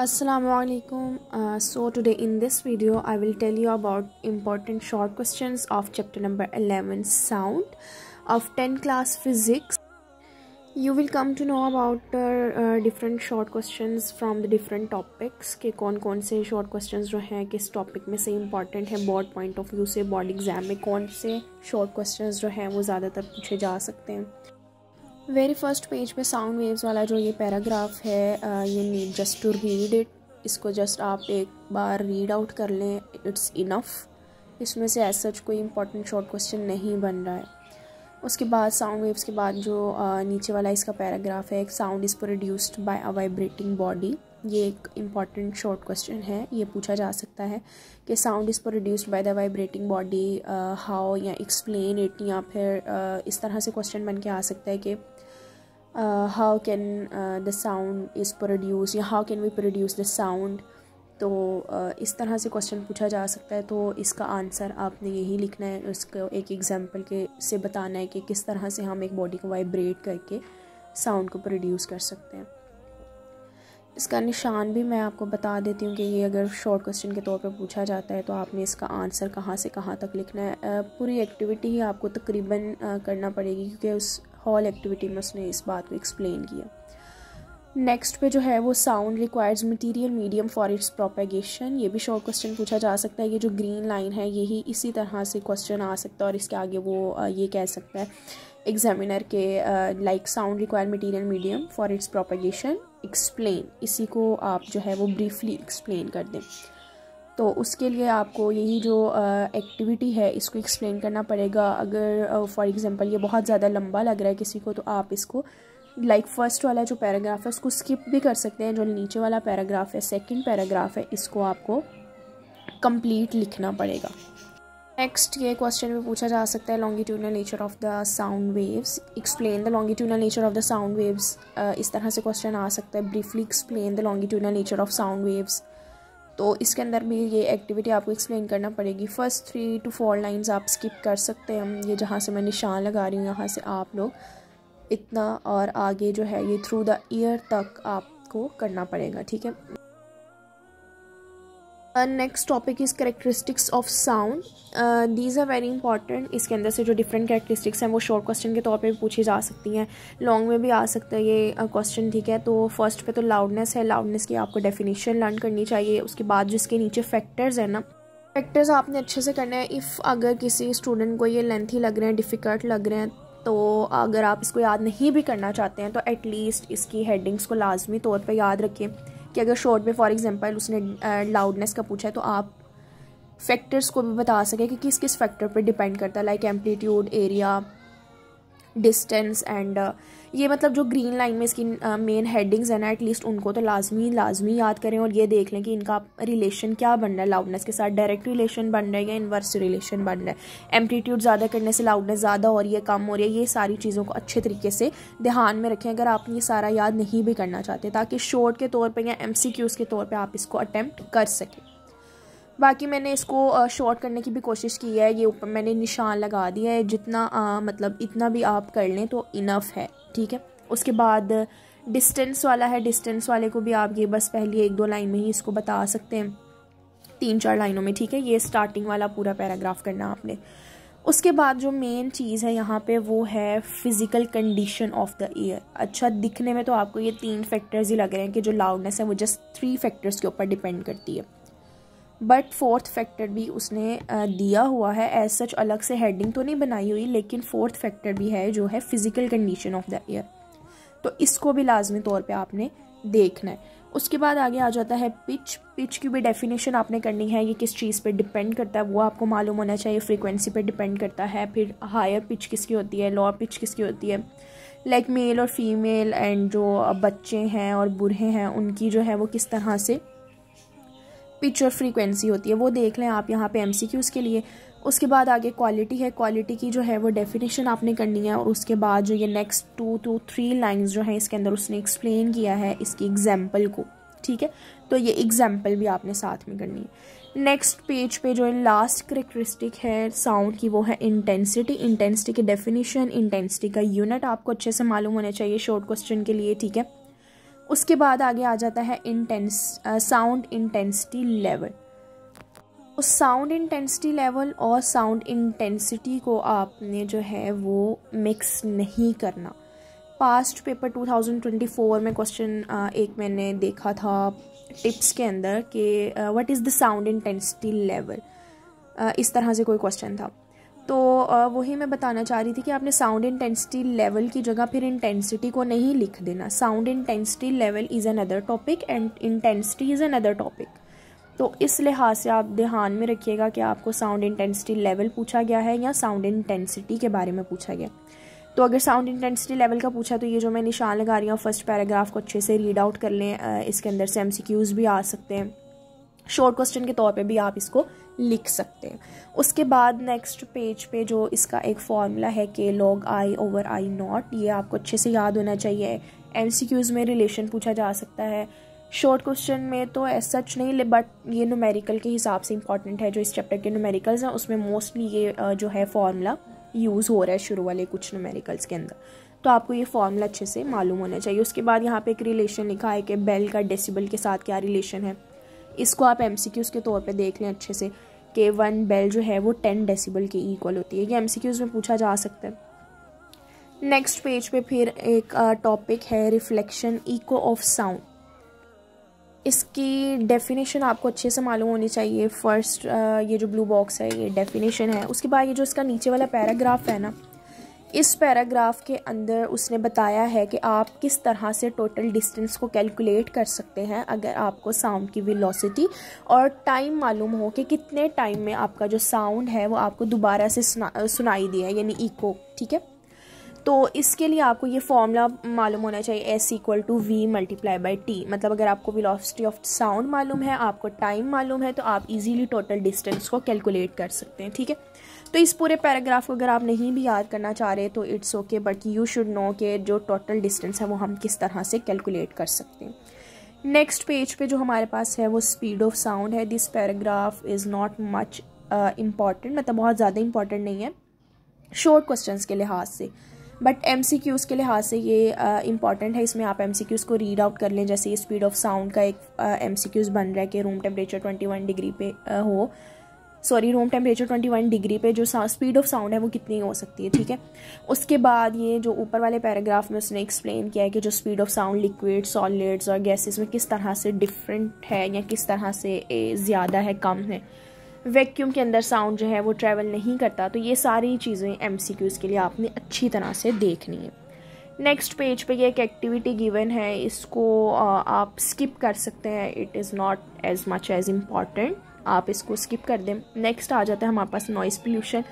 Assalamualaikum. So today in this video I will tell you about important short questions of chapter number 11 sound of 10th class physics. You will come to know about different short questions from the different topics के कौन से short questions जो हैं किस topic में से important है board point of view से board exam में कौन से short questions जो हैं वो ज़्यादातर पूछे जा सकते हैं. वेरी फर्स्ट पेज पे साउंड वेव्स वाला जो ये पैराग्राफ है you need just to read it. इसको जस्ट आप एक बार रीड आउट कर लें, इट्स इनफ. इसमें से एज सच कोई इम्पॉर्टेंट शॉर्ट क्वेश्चन नहीं बन रहा है. उसके बाद साउंड वेव्स के बाद जो नीचे वाला इसका पैराग्राफ है, sound is produced by a vibrating body. ये एक इम्पॉर्टेंट शॉर्ट क्वेश्चन है, ये पूछा जा सकता है कि sound is produced by the vibrating body, how, या एक्सप्लेन इट, या फिर इस तरह से क्वेश्चन बन के आ सकता है कि how can the sound is produce, या how can we produce the sound. तो इस तरह से क्वेश्चन पूछा जा सकता है. तो इसका आंसर आपने यही लिखना है, उसको एक एग्जाम्पल के से बताना है कि किस तरह से हम एक बॉडी को वाइब्रेट करके साउंड को प्रोड्यूस कर सकते हैं. इसका निशान भी मैं आपको बता देती हूँ कि ये अगर शॉर्ट क्वेश्चन के तौर पर पूछा जाता है तो आपने इसका आंसर कहाँ से कहाँ तक लिखना है. पूरी एक्टिविटी ही आपको तकरीबन करना पड़ेगी क्योंकि उस हॉल एक्टिविटी में उसने इस बात को एक्सप्लेन किया. नेक्स्ट पे जो है वो sound requires material medium for its propagation. ये भी शॉर्ट क्वेश्चन पूछा जा सकता है. ये जो ग्रीन लाइन है यही इसी तरह से क्वेश्चन आ सकता है और इसके आगे वो ये कह सकता है एग्जामिनर के like sound require material medium for its propagation explain. इसी को आप जो है वो ब्रीफली एक्सप्लेन कर दें. तो उसके लिए आपको यही जो एक्टिविटी है इसको एक्सप्लेन करना पड़ेगा. अगर फॉर एग्जांपल ये बहुत ज़्यादा लंबा लग रहा है किसी को तो आप इसको लाइक फर्स्ट वाला जो पैराग्राफ है उसको स्किप भी कर सकते हैं. जो नीचे वाला पैराग्राफ है, सेकंड पैराग्राफ है, इसको आपको कंप्लीट लिखना पड़ेगा. नेक्स्ट ये क्वेश्चन भी पूछा जा सकता है, longitudinal nature of the sound waves, explain the longitudinal nature of the sound waves. इस तरह से क्वेश्चन आ सकता है, briefly explain the longitudinal nature of sound waves. तो इसके अंदर भी ये एक्टिविटी आपको एक्सप्लेन करना पड़ेगी. फर्स्ट 3 to 4 लाइंस आप स्किप कर सकते हैं. ये जहाँ से मैं निशान लगा रही हूँ यहाँ से आप लोग इतना और आगे जो है ये थ्रू द ईयर तक आपको करना पड़ेगा, ठीक है. Next topic is characteristics of sound. These are very important. इसके अंदर से जो डिफरेंट कैरेक्टरिस्टिक्स हैं वो शॉर्ट क्वेश्चन के तौर पे भी पूछी जा सकती हैं, लॉन्ग में भी आ सकता है ये क्वेश्चन, ठीक है. तो फर्स्ट पे तो लाउडनेस है. लाउडनेस की आपको डेफिनेशन लर्न करनी चाहिए. उसके बाद जिसके नीचे फैक्टर्स हैं ना, फैक्टर्स आपने अच्छे से करना है. इफ़ अगर किसी स्टूडेंट को ये लेंथी लग रहे हैं, डिफ़िकल्ट लग रहे हैं, तो अगर आप इसको याद नहीं भी करना चाहते हैं तो एटलीस्ट इसकी हेडिंग्स को लाजमी तौर पे याद रखें कि अगर शॉर्ट में फॉर एग्जांपल उसने लाउडनेस का पूछा है तो आप फैक्टर्स को भी बता सकें कि किस किस फैक्टर पे डिपेंड करता है, like amplitude, area, distance and ये मतलब जो ग्रीन लाइन में इसकी मेन हेडिंग्स है ना, एटलीस्ट उनको तो लाजमी याद करें और ये देख लें कि इनका रिलेशन क्या बन रहा है. लाउडनेस के साथ डायरेक्ट रिलेशन बन रहा है या इन्वर्स रिलेशन बन रहा है. एम्पलीट्यूड ज़्यादा करने से लाउडनेस ज़्यादा हो रही है, कम हो रही है. ये सारी चीज़ों को अच्छे तरीके से ध्यान में रखें अगर आप ये सारा याद नहीं भी करना चाहते, ताकि शॉर्ट के तौर पर या MCQs के तौर पर आप इसको अटैम्प्ट कर सकें. बाकी मैंने इसको शॉर्ट करने की भी कोशिश की है. ये ऊपर मैंने निशान लगा दिया है, जितना मतलब इतना भी आप कर लें तो इनफ है, ठीक है. उसके बाद डिस्टेंस वाला है. डिस्टेंस वाले को भी आप ये बस पहली 1-2 लाइन में ही इसको बता सकते हैं, 3-4 लाइनों में, ठीक है. ये स्टार्टिंग वाला पूरा पैराग्राफ करना आपने. उसके बाद जो मेन चीज़ है यहाँ पे वो है physical condition of the ear. अच्छा, दिखने में तो आपको ये 3 फैक्टर्स ही लग रहे हैं कि जो लाउडनेस है वो जस्ट 3 फैक्टर्स के ऊपर डिपेंड करती है, बट 4th फैक्टर भी उसने दिया हुआ है. एज सच अलग से हेडिंग तो नहीं बनाई हुई, लेकिन 4th फैक्टर भी है जो है physical condition of the ear. तो इसको भी लाजमी तौर पे आपने देखना है. उसके बाद आगे आ जाता है पिच. पिच की भी डेफिनेशन आपने करनी है. ये किस चीज़ पे डिपेंड करता है वो आपको मालूम होना चाहिए. फ्रीक्वेंसी पे डिपेंड करता है. फिर हायर पिच किसकी होती है, लोअर पिच किसकी होती है. लाइक मेल और फीमेल एंड जो बच्चे हैं और बूढ़े हैं उनकी जो है वो किस तरह से पिच और फ्रीक्वेंसी होती है वो देख लें आप यहाँ पे MCQs के लिए. उसके बाद आगे क्वालिटी है. क्वालिटी की जो है वो डेफिनेशन आपने करनी है और उसके बाद जो ये नेक्स्ट 2 to 3 लाइंस जो हैं इसके अंदर उसने एक्सप्लेन किया है इसकी एग्जाम्पल को, ठीक है. तो ये एग्जाम्पल भी आपने साथ में करनी है. नेक्स्ट पेज पे जो लास्ट कैरेक्टरिस्टिक है साउंड की वो है इंटेंसिटी. इंटेंसिटी की डेफिनेशन, इंटेंसिटी का यूनिट आपको अच्छे से मालूम होना चाहिए शॉर्ट क्वेश्चन के लिए, ठीक है. उसके बाद आगे आ जाता है साउंड इंटेंसिटी लेवल। उस साउंड इंटेंसिटी लेवल और साउंड इंटेंसिटी को आपने जो है वो मिक्स नहीं करना। पास्ट पेपर 2024 में क्वेश्चन एक मैंने देखा था टिप्स के अंदर कि what is the sound intensity level, इस तरह से कोई क्वेश्चन था। तो वही मैं बताना चाह रही थी कि आपने साउंड इंटेंसिटी लेवल की जगह फिर इंटेंसिटी को नहीं लिख देना। Sound intensity level is another topic and intensity is another topic. तो इस लिहाज से आप ध्यान में रखिएगा कि आपको साउंड इंटेंसिटी लेवल पूछा गया है या साउंड इंटेंसिटी के बारे में पूछा गया। तो अगर साउंड इंटेंसिटी लेवल का पूछा तो ये जो मैं निशान लगा रही हूँ फर्स्ट पैराग्राफ को अच्छे से रीड आउट कर लें। इसके अंदर से MCQs भी आ सकते हैं, शॉर्ट क्वेश्चन के तौर पे भी आप इसको लिख सकते हैं। उसके बाद नेक्स्ट पेज पे जो इसका एक फॉर्मूला है कि log i/i naught, ये आपको अच्छे से याद होना चाहिए। MCQs में रिलेशन पूछा जा सकता है, शॉर्ट क्वेश्चन में तो एज सच नहीं, बट ये न्यूमेरिकल के हिसाब से इंपॉर्टेंट है। जो इस चैप्टर के न्यूमेरिकल्स हैं उसमें मोस्टली ये जो है फॉर्मूला यूज़ हो रहा है शुरू वाले कुछ न्यूमेरिकल्स के अंदर, तो आपको ये फॉर्मूला अच्छे से मालूम होना चाहिए। उसके बाद यहाँ पे एक रिलेशन लिखा है कि बेल का डेसिबल के साथ क्या रिलेशन है। इसको आप MCQs के तौर पर देख लें अच्छे से कि 1 बेल जो है वो 10 डेसिबल के इक्वल होती है। ये MCQs में पूछा जा सकता है। नेक्स्ट पेज पे फिर एक टॉपिक है रिफ्लेक्शन इको ऑफ साउंड। इसकी डेफिनेशन आपको अच्छे से मालूम होनी चाहिए। फर्स्ट ये जो ब्लू बॉक्स है ये डेफिनेशन है। उसके बाद ये जो इसका नीचे वाला पैराग्राफ है ना, इस पैराग्राफ के अंदर उसने बताया है कि आप किस तरह से टोटल डिस्टेंस को कैलकुलेट कर सकते हैं अगर आपको साउंड की वेलोसिटी और टाइम मालूम हो कि कितने टाइम में आपका जो साउंड है वो आपको दोबारा से सुनाई दिया है, यानी इको। ठीक है, तो इसके लिए आपको ये फॉर्मूला मालूम होना चाहिए S=V/T। मतलब अगर आपको वेलोसिटी ऑफ साउंड मालूम है, आपको टाइम मालूम है, तो आप इजीली टोटल डिस्टेंस को कैलकुलेट कर सकते हैं। ठीक है, तो इस पूरे पैराग्राफ को अगर आप नहीं भी याद करना चाह रहे तो it's okay, but you should know कि जो टोटल डिस्टेंस है वो हम किस तरह से कैलकुलेट कर सकते हैं। नेक्स्ट पेज पे जो हमारे पास है वो स्पीड ऑफ साउंड है। This paragraph is not much important, मतलब बहुत ज़्यादा इम्पॉर्टेंट नहीं है शॉर्ट क्वेश्चन के लिहाज से, बट MCQs के लिहाज से ये इंपॉर्टेंट है। इसमें आप MCQs को रीड आउट कर लें। जैसे ये स्पीड ऑफ साउंड का एक MCQs बन रहा है कि रूम टेम्परेचर 21 डिग्री पे रूम टेम्परेचर 21 डिग्री पे जो स्पीड ऑफ साउंड है वो कितनी हो सकती है। ठीक है, उसके बाद ये जो ऊपर वाले पैराग्राफ में उसने एक्सप्लेन किया है कि जो speed of sound liquid, solids और गैसेस में किस तरह से डिफरेंट है या किस तरह से ज़्यादा है, कम है। वैक्यूम के अंदर साउंड जो है वो ट्रैवल नहीं करता। तो ये सारी चीज़ें MCQs के लिए आपने अच्छी तरह से देखनी है। नेक्स्ट पेज पे ये एक एक्टिविटी गिवन है, इसको आप स्किप कर सकते हैं। It is not as much as important, आप इसको स्किप कर दें। नेक्स्ट आ जाता है हमारे पास नॉइज़ पोल्यूशन।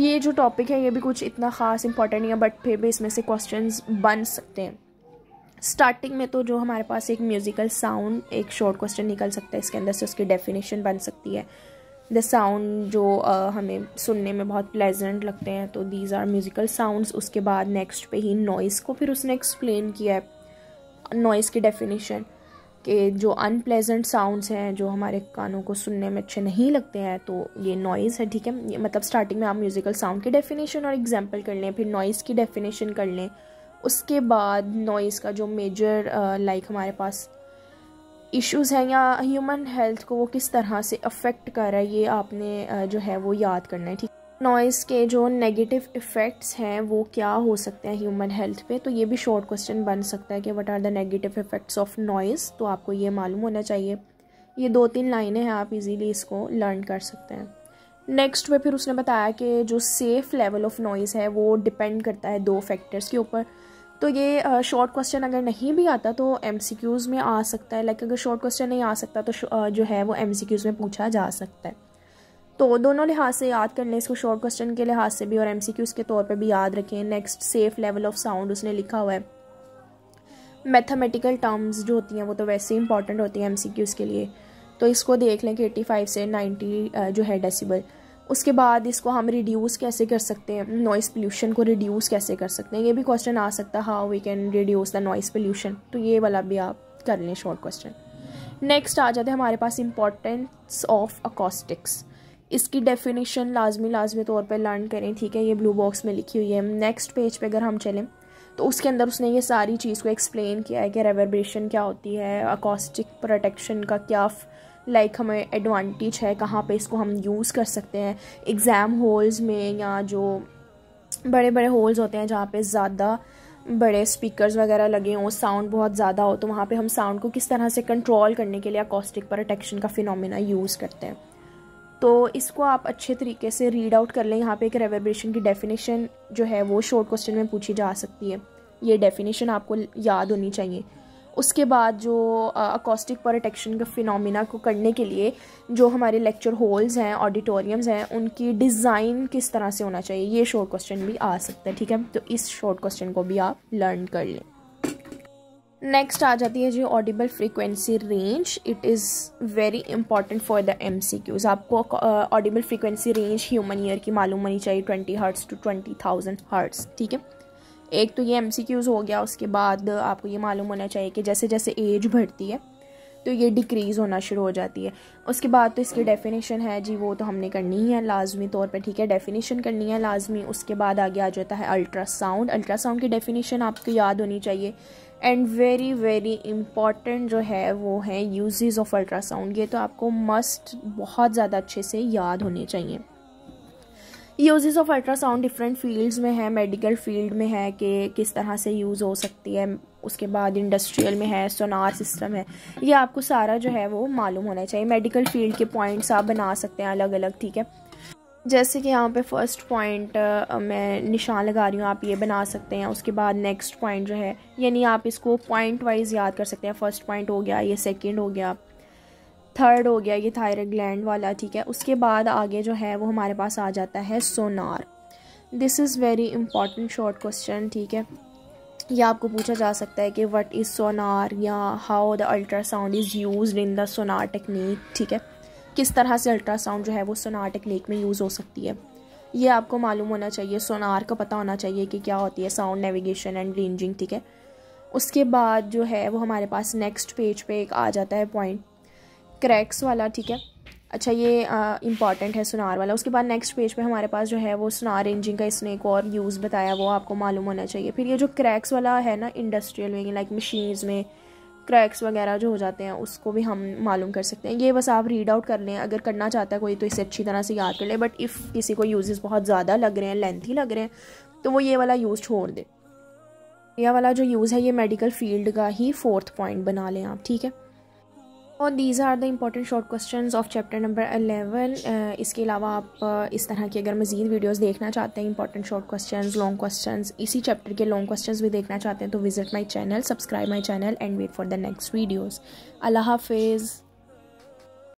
ये जो टॉपिक है ये भी कुछ इतना ख़ास इम्पॉर्टेंट नहीं है, बट फिर भी इसमें से क्वेश्चंस बन सकते हैं। स्टार्टिंग में तो जो हमारे पास एक म्यूज़िकल साउंड, एक शॉर्ट क्वेश्चन निकल सकता है इसके अंदर से, उसकी डेफिनेशन बन सकती है। द साउंड जो हमें सुनने में बहुत प्लेजेंट लगते हैं, तो दीज आर म्यूज़िकल साउंड्स। उसके बाद नेक्स्ट पे ही नॉइज़ को फिर उसने एक्सप्लेन किया है, नॉइज़ की डेफिनेशन के जो अनप्लेजेंट साउंड्स हैं जो हमारे कानों को सुनने में अच्छे नहीं लगते हैं, तो ये नॉइज़ है। ठीक है, मतलब स्टार्टिंग में आप म्यूज़िकल साउंड की डेफिनेशन और एग्जाम्पल कर लें, फिर नॉइज़ की डेफिनेशन कर लें। उसके बाद नॉइज़ का जो मेजर हमारे पास इश्यूज़ हैं या ह्यूमन हेल्थ को वो किस तरह से अफेक्ट कर रहा है, ये आपने जो है वो याद करना है। ठीक, नॉइज़ के जो नेगेटिव इफ़ेक्ट्स हैं वो क्या हो सकते हैं ह्यूमन हेल्थ पे, तो ये भी शॉर्ट क्वेश्चन बन सकता है कि what are the negative effects of noise. तो आपको ये मालूम होना चाहिए। ये 2-3 लाइनें हैं, आप इजीली इसको लर्न कर सकते हैं। नेक्स्ट में फिर उसने बताया कि जो सेफ़ लेवल ऑफ नॉइज़ है वो डिपेंड करता है 2 फैक्टर्स के ऊपर। तो ये शॉर्ट क्वेश्चन अगर नहीं भी आता तो MCQs में आ सकता है। अगर शॉर्ट क्वेश्चन नहीं आ सकता तो जो है वो MCQs में पूछा जा सकता है। तो दोनों लिहाज से याद कर लें इसको, शॉर्ट क्वेश्चन के लिहाज से भी और MCQs के तौर पे भी याद रखें। Next safe level of sound उसने लिखा हुआ है। मैथमेटिकल टर्म्स जो होती हैं वो तो वैसे इंपॉर्टेंट होती हैं MCQs के लिए, तो इसको देख लें कि 85 से 90 जो है डेसीबल। उसके बाद इसको हम रिड्यूस कैसे कर सकते हैं, नॉइज़ पोल्यूशन को रिड्यूस कैसे कर सकते हैं, ये भी क्वेश्चन आ सकता है। How we can reduce the noise pollution, तो ये वाला भी आप कर लें शॉर्ट क्वेश्चन। नेक्स्ट आ जाते हैं हमारे पास इम्पॉर्टेंस ऑफ अकॉस्टिक्स। इसकी डेफिनेशन लाजमी तौर पर लर्न करें। ठीक है, ये ब्लू बॉक्स में लिखी हुई है। नेक्स्ट पेज पर अगर हम चलें तो उसके अंदर उसने ये सारी चीज़ को एक्सप्लेन किया है कि रेवर्बरेशन क्या होती है, अकॉस्टिक प्रोटेक्शन का क्या हमें एडवांटेज है, कहाँ पे इसको हम यूज़ कर सकते हैं एग्ज़ाम हॉल्स में या जो बड़े बड़े हॉल्स होते हैं जहाँ पे ज़्यादा बड़े स्पीकर्स वगैरह लगे हों, साउंड बहुत ज़्यादा हो, तो वहाँ पे हम साउंड को किस तरह से कंट्रोल करने के लिए अकॉस्टिक प्रोटेक्शन का फिनोमेना यूज़ करते हैं। तो इसको आप अच्छे तरीके से रीड आउट कर लें। यहाँ पे एक रेवर्बरेशन की डेफिनेशन जो है वो शॉर्ट क्वेश्चन में पूछी जा सकती है, ये डेफिनेशन आपको याद होनी चाहिए। उसके बाद जो अकॉस्टिक प्रोटेक्शन का फिनोमेना को करने के लिए जो हमारे लेक्चर हॉल्स हैं, ऑडिटोरियम्स हैं, उनकी डिज़ाइन किस तरह से होना चाहिए, ये शॉर्ट क्वेश्चन भी आ सकता है। ठीक है, तो इस शॉर्ट क्वेश्चन को भी आप लर्न कर लें। नेक्स्ट आ जाती है जी audible frequency range. It is very important for the MCQs। आपको audible frequency range human ear की मालूम होनी चाहिए, 20 हर्ट्स to 20,000 हर्ट्स। ठीक है, एक तो ये MCQs हो गया। उसके बाद आपको ये मालूम होना चाहिए कि जैसे जैसे एज बढ़ती है तो ये डिक्रीज़ होना शुरू हो जाती है। उसके बाद तो इसकी डेफिनेशन है जी, वो तो हमने करनी ही है लाजमी तौर पे। ठीक है, डेफिनेशन करनी है लाजमी। उसके बाद आगे आ जाता है अल्ट्रासाउंड। अल्ट्रासाउंड की डेफिनेशन आपको याद होनी चाहिए। एंड वेरी वेरी इंपॉर्टेंट जो है वो है यूजेस ऑफ अल्ट्रासाउंड। ये तो आपको मस्ट बहुत ज़्यादा अच्छे से याद होने चाहिए। Uses of ultrasound different fields में है, मेडिकल फील्ड में है कि किस तरह से यूज़ हो सकती है, उसके बाद इंडस्ट्रियल में है, सोनार सिस्टम है, ये आपको सारा जो है वो मालूम होना चाहिए। मेडिकल फील्ड के पॉइंट्स आप बना सकते हैं अलग अलग। ठीक है, जैसे कि यहाँ पे फर्स्ट पॉइंट मैं निशान लगा रही हूँ, आप ये बना सकते हैं। उसके बाद नेक्स्ट पॉइंट जो है, यानी आप इसको पॉइंट वाइज याद कर सकते हैं। फर्स्ट पॉइंट हो गया, ये सेकेंड हो गया, थर्ड हो गया ये थायराइड ग्लैंड वाला। ठीक है, उसके बाद आगे जो है वो हमारे पास आ जाता है sonar. This is very important short question. ठीक है, यह आपको पूछा जा सकता है कि व्हाट इज़ सोनार या how the ultrasound is used in the sonar technique. ठीक है, किस तरह से अल्ट्रासाउंड जो है वो सोनार टेक्निक में यूज़ हो सकती है, ये आपको मालूम होना चाहिए। सोनार का पता होना चाहिए कि क्या होती है, साउंड नेविगेशन एंड रेंजिंग। ठीक है, उसके बाद जो है वो हमारे पास नेक्स्ट पेज पे एक आ जाता है पॉइंट क्रैक्स वाला। ठीक है, अच्छा ये इंपॉर्टेंट है सोनार वाला। उसके बाद नेक्स्ट पेज पे हमारे पास जो है वो सोनार रेंजिंग का इसने एक और यूज़ बताया, वो आपको मालूम होना चाहिए। फिर ये जो क्रैक्स वाला है ना, इंडस्ट्रियल में लाइक मशीन्स में क्रैक्स वगैरह जो हो जाते हैं उसको भी हम मालूम कर सकते हैं। ये बस आप रीड आउट कर लें, अगर करना चाहता है कोई तो इसे अच्छी तरह से याद कर लें। बट इफ़ किसी को यूजेस बहुत ज़्यादा लग रहे हैं, लेंथी लग रहे हैं, तो वो ये वाला यूज़ छोड़ दे। यह वाला जो यूज़ है ये मेडिकल फील्ड का ही फोर्थ पॉइंट बना लें आप। ठीक है, और these are the important short questions of chapter number 11। इसके अलावा आप इस तरह की अगर मज़ीद वीडियोस देखना चाहते हैं, important short questions, long questions, इसी चैप्टर के लॉन्ग क्वेश्चंस भी देखना चाहते हैं, तो visit my channel, subscribe my channel and wait for the next videos. अल्लाह हाफिज़।